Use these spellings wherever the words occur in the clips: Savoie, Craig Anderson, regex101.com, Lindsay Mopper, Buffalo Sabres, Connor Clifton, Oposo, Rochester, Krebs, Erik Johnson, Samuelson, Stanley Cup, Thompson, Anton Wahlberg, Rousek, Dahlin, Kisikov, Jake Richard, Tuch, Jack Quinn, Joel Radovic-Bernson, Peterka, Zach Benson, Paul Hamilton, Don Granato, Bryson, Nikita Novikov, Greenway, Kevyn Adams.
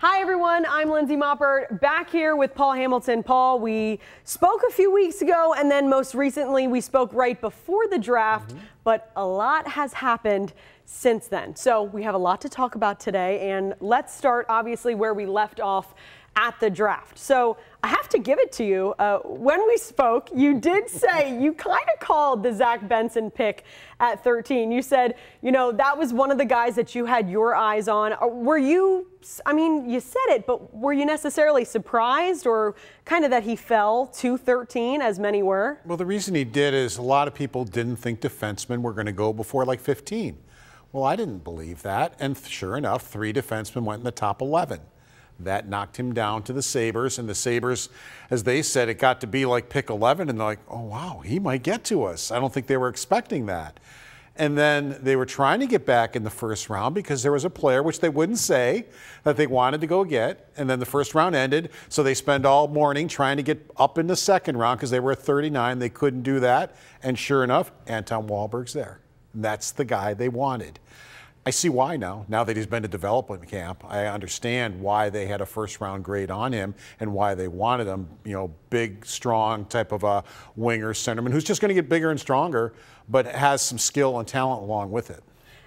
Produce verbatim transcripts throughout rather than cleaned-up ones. Hi everyone, I'm Lindsay Mopper, back here with Paul Hamilton. Paul, we spoke a few weeks ago, and then most recently we spoke right before the draft, mm-hmm. but a lot has happened since then. So we have a lot to talk about today, and let's start obviously where we left off at the draft. So I have to give it to you. Uh, when we spoke, you did say you kind of called the Zach Benson pick at thirteen. You said, you know, that was one of the guys that you had your eyes on. Were you, I mean, you said it, but were you necessarily surprised or kind of that he fell to thirteen as many were? Well, the reason he did is a lot of people didn't think defensemen were going to go before like fifteen. Well, I didn't believe that. And sure enough, three defensemen went in the top eleven. That knocked him down to the Sabres, and the Sabres, as they said, it got to be like pick eleven, and they're like, oh, wow, he might get to us. I don't think they were expecting that. And then they were trying to get back in the first round because there was a player, which they wouldn't say, that they wanted to go get, and then the first round ended, so they spend all morning trying to get up in the second round because they were at thirty-nine. They couldn't do that, and sure enough, Anton Wahlberg's there. And that's the guy they wanted. I see why now, now that he's been to development camp. I understand why they had a first round grade on him and why they wanted him, you know, big, strong type of a winger centerman who's just going to get bigger and stronger, but has some skill and talent along with it.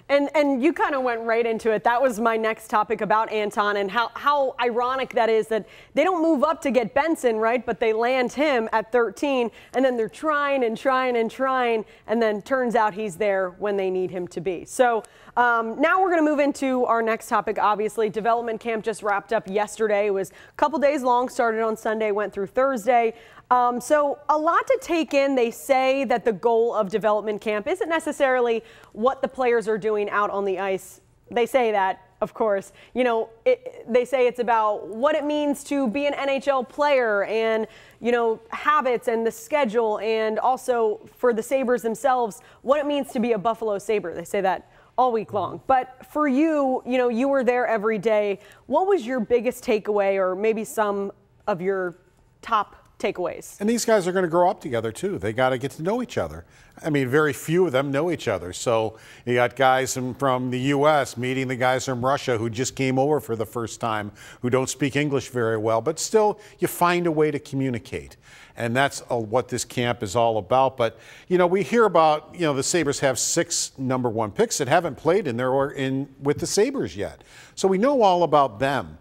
And, and you kind of went right into it. That was my next topic about Anton and how, how ironic that is that they don't move up to get Benson, right? But they land him at thirteen, and then they're trying and trying and trying, and then turns out he's there when they need him to be. So um, now we're going to move into our next topic, obviously. Development camp just wrapped up yesterday. It was a couple days long, started on Sunday, went through Thursday. Um, so a lot to take in. They say that the goal of development camp isn't necessarily what the players are doing out on the ice. They say that, of course, you know, it, they say it's about what it means to be an N H L player and, you know, habits and the schedule, and also for the Sabres themselves, what it means to be a Buffalo Sabre. They say that all week long. But for you, you know, you were there every day. What was your biggest takeaway, or maybe some of your top takeaways? And these guys are going to grow up together too. They got to get to know each other. I mean, very few of them know each other. So you got guys from the U S meeting the guys from Russia who just came over for the first time, who don't speak English very well, but still you find a way to communicate. And that's uh, what this camp is all about. But, you know, we hear about, you know, the Sabres have six number one picks that haven't played in their or in with the Sabres yet. So we know all about them.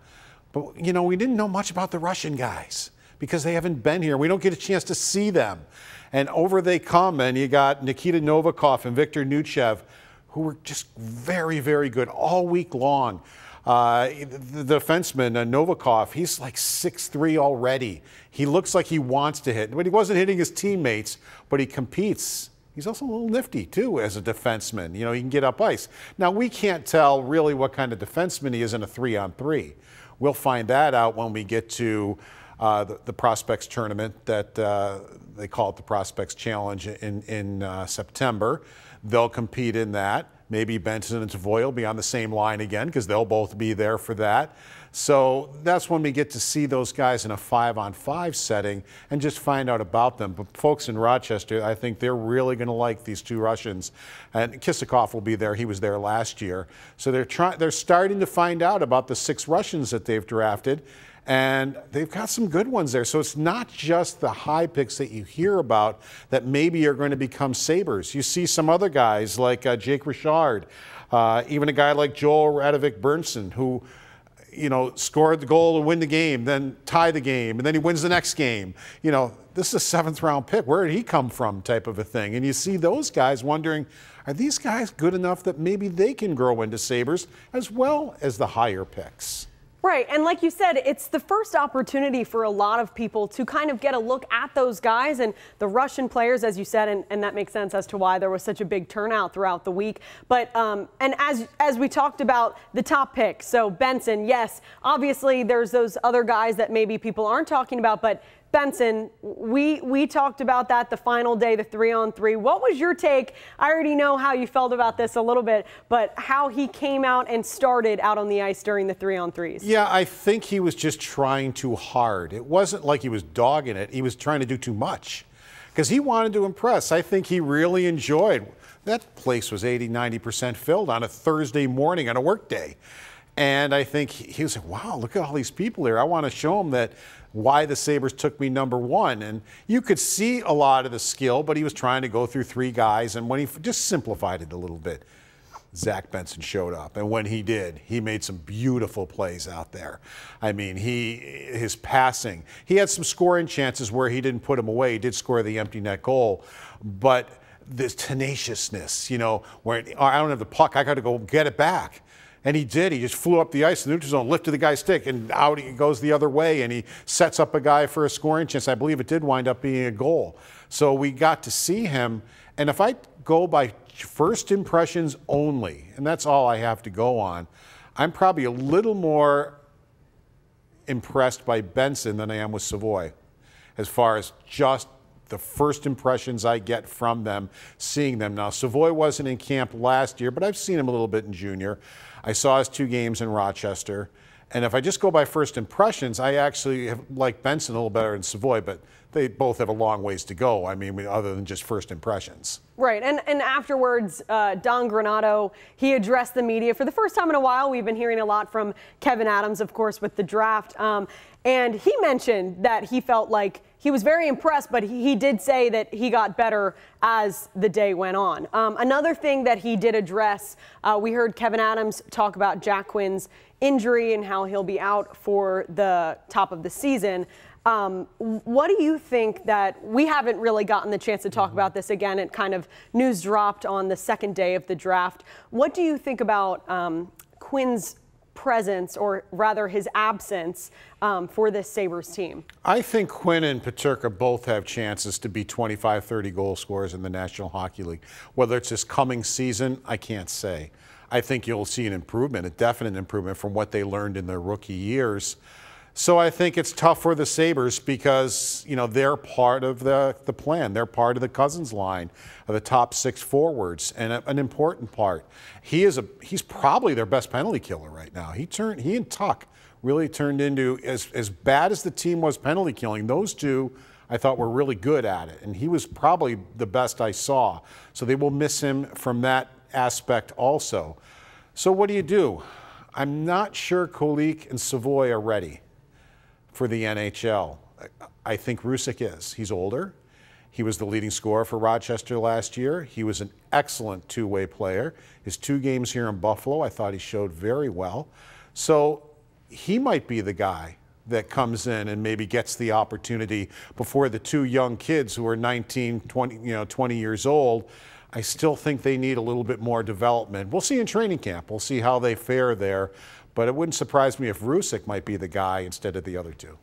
But, you know, we didn't know much about the Russian guys, because they haven't been here. We don't get a chance to see them. And over they come, and you got Nikita Novikov and Viktor Nuchev, who were just very, very good all week long. Uh, the defenseman, uh, Novikov, he's like six three already. He looks like he wants to hit, but he wasn't hitting his teammates, but he competes. He's also a little nifty, too, as a defenseman. You know, he can get up ice. Now, we can't tell really what kind of defenseman he is in a three on three. We'll find that out when we get to Uh, the, the prospects tournament that uh, they call it the Prospects Challenge in, in uh, September. They'll compete in that. Maybe Benson and Savoie will be on the same line again because they'll both be there for that. So that's when we get to see those guys in a five on five setting and just find out about them. But folks in Rochester, I think they're really going to like these two Russians. And Kisikov will be there. He was there last year. So they're trying. They're starting to find out about the six Russians that they've drafted. And they've got some good ones there. So it's not just the high picks that you hear about that maybe are going to become Sabres. You see some other guys like uh, Jake Richard, uh, even a guy like Joel Radovic-Bernson, who, you know, scored the goal to win the game, then tie the game, and then he wins the next game. You know, this is a seventh round pick. Where did he come from type of a thing? And you see those guys wondering, are these guys good enough that maybe they can grow into Sabres as well as the higher picks? Right, and like you said, it's the first opportunity for a lot of people to kind of get a look at those guys and the Russian players, as you said, and, and that makes sense as to why there was such a big turnout throughout the week. But um, and as as we talked about the top pick, so Benson, yes, obviously there's those other guys that maybe people aren't talking about, but Benson, we we talked about that the final day, the three on three. What was your take? I already know how you felt about this a little bit, but how he came out and started out on the ice during the three on threes. Yeah, I think he was just trying too hard. It wasn't like he was dogging it. He was trying to do too much because he wanted to impress. I think he really enjoyed. That place was eighty, ninety percent filled on a Thursday morning on a work day. And I think he was like, wow, look at all these people here. I want to show him that why the Sabres took me number one. And you could see a lot of the skill, but he was trying to go through three guys. And when he just simplified it a little bit, Zach Benson showed up. And when he did, he made some beautiful plays out there. I mean, he his passing. He had some scoring chances where he didn't put them away. He did score the empty net goal. But this tenaciousness, you know, where I don't have the puck, I got to go get it back. And he did. He just flew up the ice in the neutral zone, lifted the guy's stick, and out he goes the other way. And he sets up a guy for a scoring chance. I believe it did wind up being a goal. So we got to see him. And if I go by first impressions only, and that's all I have to go on, I'm probably a little more impressed by Benson than I am with Savoie, as far as just the first impressions I get from them, seeing them now. Savoie wasn't in camp last year, but I've seen him a little bit in junior. I saw his two games in Rochester. And if I just go by first impressions, I actually have liked Benson a little better than Savoie, but they both have a long ways to go, I mean, other than just first impressions. Right, and, and afterwards, uh, Don Granato, he addressed the media for the first time in a while. We've been hearing a lot from Kevyn Adams, of course, with the draft. Um, and he mentioned that he felt like he was very impressed, but he, he did say that he got better as the day went on. Um, another thing that he did address, uh, we heard Kevyn Adams talk about Jack Quinn's injury and how he'll be out for the top of the season. Um, what do you think that we haven't really gotten the chance to talk mm-hmm. about this again? It kind of news dropped on the second day of the draft. What do you think about um, Quinn's presence, or rather his absence, um, for this Sabres team? I think Quinn and Peterka both have chances to be twenty-five, thirty goal scorers in the National Hockey League. Whether it's this coming season, I can't say. I think you'll see an improvement, a definite improvement from what they learned in their rookie years. So I think it's tough for the Sabres because, you know, they're part of the, the plan. They're part of the Cousins line, of the top six forwards, and a, an important part. He is a he's probably their best penalty killer right now. He turned he and Tuch really turned into, as as bad as the team was penalty killing, those two I thought were really good at it. And he was probably the best I saw. So they will miss him from that aspect also. So what do you do? I'm not sure Kolik and Savoie are ready for the N H L. I think Rousek is. He's older. He was the leading scorer for Rochester last year. He was an excellent two-way player. His two games here in Buffalo, I thought he showed very well. So he might be the guy that comes in and maybe gets the opportunity before the two young kids who are nineteen, twenty, you know, twenty years old. I still think they need a little bit more development. We'll see in training camp. We'll see how they fare there. But it wouldn't surprise me if Rousek might be the guy instead of the other two.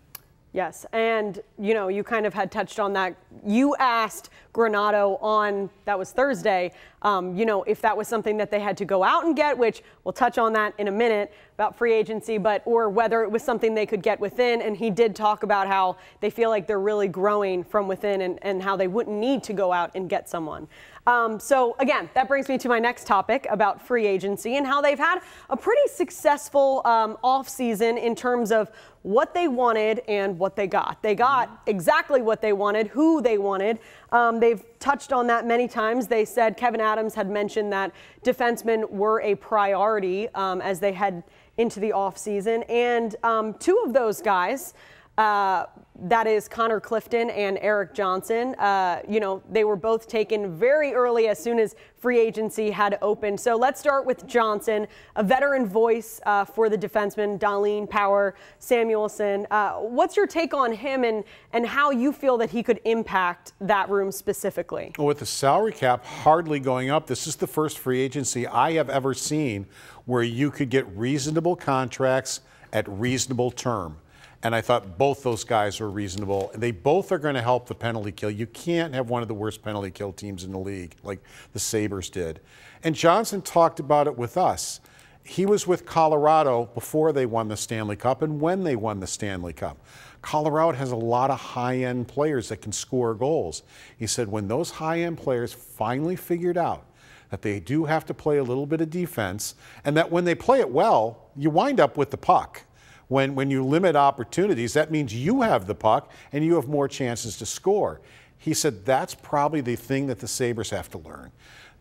Yes, and, you know, you kind of had touched on that. You asked Granato on, that was Thursday, um, you know, if that was something that they had to go out and get, which we'll touch on that in a minute, about free agency, but or whether it was something they could get within. And he did talk about how they feel like they're really growing from within, and, and how they wouldn't need to go out and get someone. Um, so, again, that brings me to my next topic about free agency and how they've had a pretty successful um, offseason in terms of what they wanted and what they got. They got exactly what they wanted, who they wanted. Um, they've touched on that many times. They said Kevyn Adams had mentioned that defensemen were a priority um, as they head into the offseason. And um, two of those guys, Uh, that is Connor Clifton and Erik Johnson. Uh, you know, they were both taken very early as soon as free agency had opened. So let's start with Johnson, a veteran voice uh, for the defensemen, Dahlin, Power, Samuelson. Uh, what's your take on him, and, and how you feel that he could impact that room specifically? Well, with the salary cap hardly going up, this is the first free agency I have ever seen where you could get reasonable contracts at reasonable term. And I thought both those guys were reasonable. And they both are going to help the penalty kill. You can't have one of the worst penalty kill teams in the league like the Sabres did. And Johnson talked about it with us. He was with Colorado before they won the Stanley Cup and when they won the Stanley Cup. Colorado has a lot of high-end players that can score goals. He said when those high-end players finally figured out that they do have to play a little bit of defense, and that when they play it well, you wind up with the puck. When, when you limit opportunities, that means you have the puck and you have more chances to score. He said that's probably the thing that the Sabres have to learn.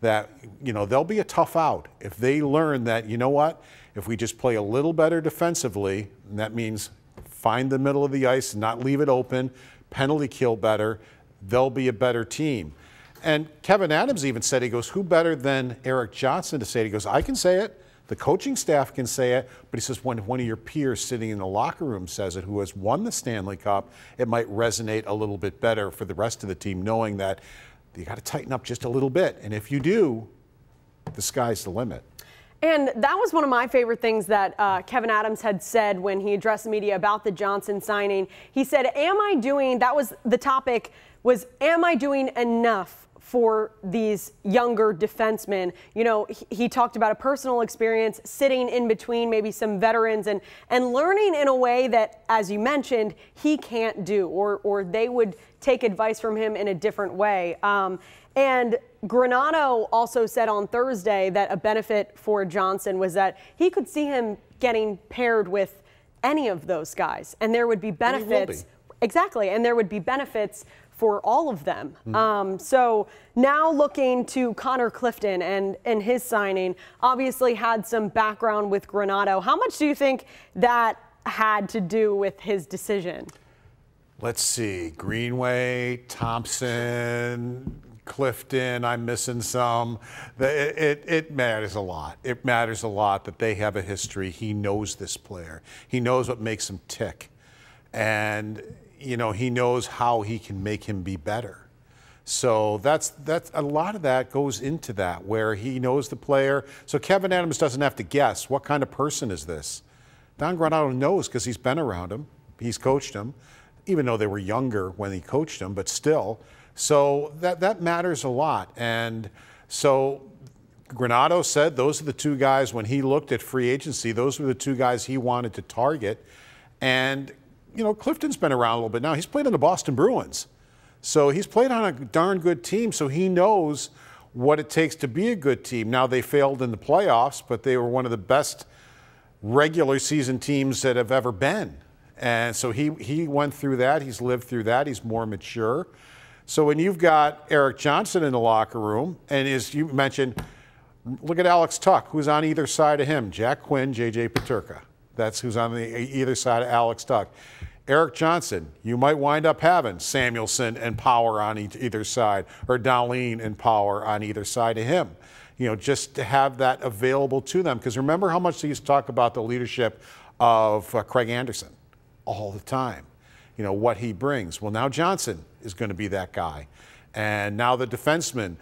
that, you know, they'll be a tough out if they learn that, you know what, if we just play a little better defensively, and that means find the middle of the ice, not leave it open, penalty kill better, they'll be a better team. And Kevyn Adams even said, he goes, who better than Erik Johnson to say it? He goes, I can say it, the coaching staff can say it, but he says when one of your peers sitting in the locker room says it, who has won the Stanley Cup, it might resonate a little bit better for the rest of the team, knowing that you got to tighten up just a little bit. And if you do, the sky's the limit. And that was one of my favorite things that uh, Kevyn Adams had said when he addressed the media about the Johnson signing. He said, am I doing, that was the topic, was am I doing enough for these younger defensemen? You know, he, he talked about a personal experience sitting in between maybe some veterans and and learning in a way that, as you mentioned, he can't do, or or they would take advice from him in a different way. Um, and Granato also said on Thursday that a benefit for Johnson was that he could see him getting paired with any of those guys, and there would be benefits. Exactly, and there would be benefits for all of them. Mm-hmm. um, so now looking to Connor Clifton and, and his signing, obviously had some background with Granato. How much do you think that had to do with his decision? Let's see, Greenway, Thompson, Clifton, I'm missing some. It, it, it matters a lot. It matters a lot that they have a history. He knows this player. He knows what makes him tick. And you know, he knows how he can make him be better. So that's, that's a lot of that goes into that, where he knows the player. So Kevyn Adams doesn't have to guess, what kind of person is this? Don Granato knows because he's been around him. He's coached him, even though they were younger when he coached him, but still. So that, that matters a lot. And so Granato said those are the two guys, when he looked at free agency, those were the two guys he wanted to target. And you know, Clifton's been around a little bit now. He's played on the Boston Bruins. So he's played on a darn good team, so he knows what it takes to be a good team. Now, they failed in the playoffs, but they were one of the best regular season teams that have ever been. And so he, he went through that. He's lived through that. He's more mature. So when you've got Erik Johnson in the locker room, and as you mentioned, look at Alex Tuch, who's on either side of him, Jack Quinn, J J Peterka. That's who's on the either side of Alex Tuch. Erik Johnson, you might wind up having Samuelson and Power on e either side, or Dahlin and Power on either side of him. You know, just to have that available to them. Because remember how much they used to talk about the leadership of uh, Craig Anderson all the time. You know, what he brings. Well, now Johnson is going to be that guy. And now the defenseman,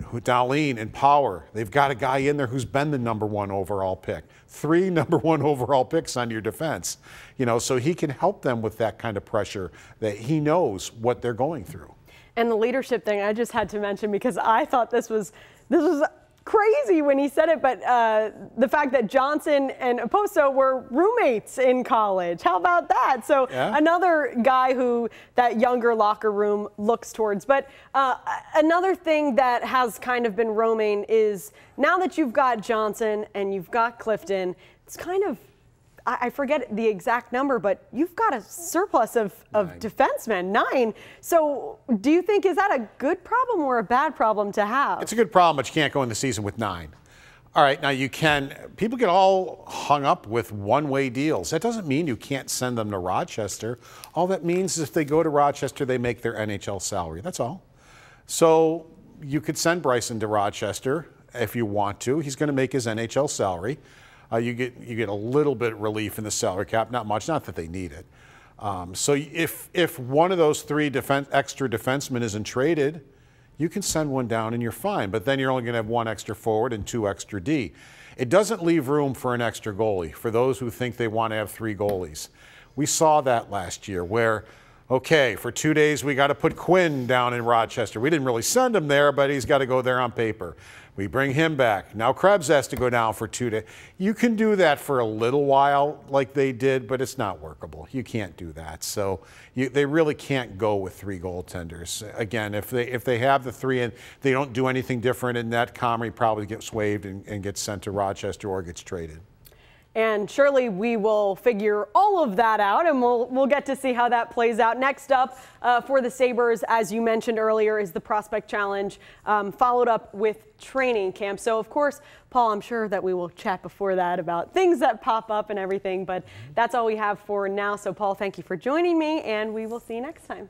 Dahlin and Power, they've got a guy in there who's been the number one overall pick. Three number one overall picks on your defense. You know, so he can help them with that kind of pressure, that he knows what they're going through. And the leadership thing I just had to mention, because I thought this was, this was crazy when he said it, but uh, the fact that Johnson and Oposo were roommates in college. How about that? So yeah, another guy who that younger locker room looks towards. But uh, another thing that has kind of been roaming is, now that you've got Johnson and you've got Clifton, it's kind of, I forget the exact number, but you've got a surplus of, of defensemen, nine. So do you think, is that a good problem or a bad problem to have? It's a good problem, but you can't go in the season with nine. All right, now you can, people get all hung up with one-way deals. That doesn't mean you can't send them to Rochester. All that means is if they go to Rochester, they make their N H L salary. That's all. So you could send Bryson to Rochester if you want to. He's going to make his N H L salary. Uh, you get you get a little bit of relief in the salary cap, not much, not that they need it. Um, so if if one of those three defense, extra defensemen isn't traded, you can send one down and you're fine. But then you're only going to have one extra forward and two extra D. It doesn't leave room for an extra goalie for those who think they want to have three goalies. We saw that last year where, okay, for two days we got to put Quinn down in Rochester. We didn't really send him there, but he's got to go there on paper. We bring him back. Now Krebs has to go down for two days. You can do that for a little while like they did, but it's not workable. You can't do that. So you, they really can't go with three goaltenders. Again, if they if they have the three and they don't do anything different in that, Comrie probably gets waived and, and gets sent to Rochester or gets traded. And surely we will figure all of that out, and we'll we'll get to see how that plays out. Next up uh, for the Sabres, as you mentioned earlier, is the Prospect Challenge, um, followed up with training camp. So, of course, Paul, I'm sure that we will chat before that about things that pop up and everything, but that's all we have for now. So, Paul, thank you for joining me, and we will see you next time.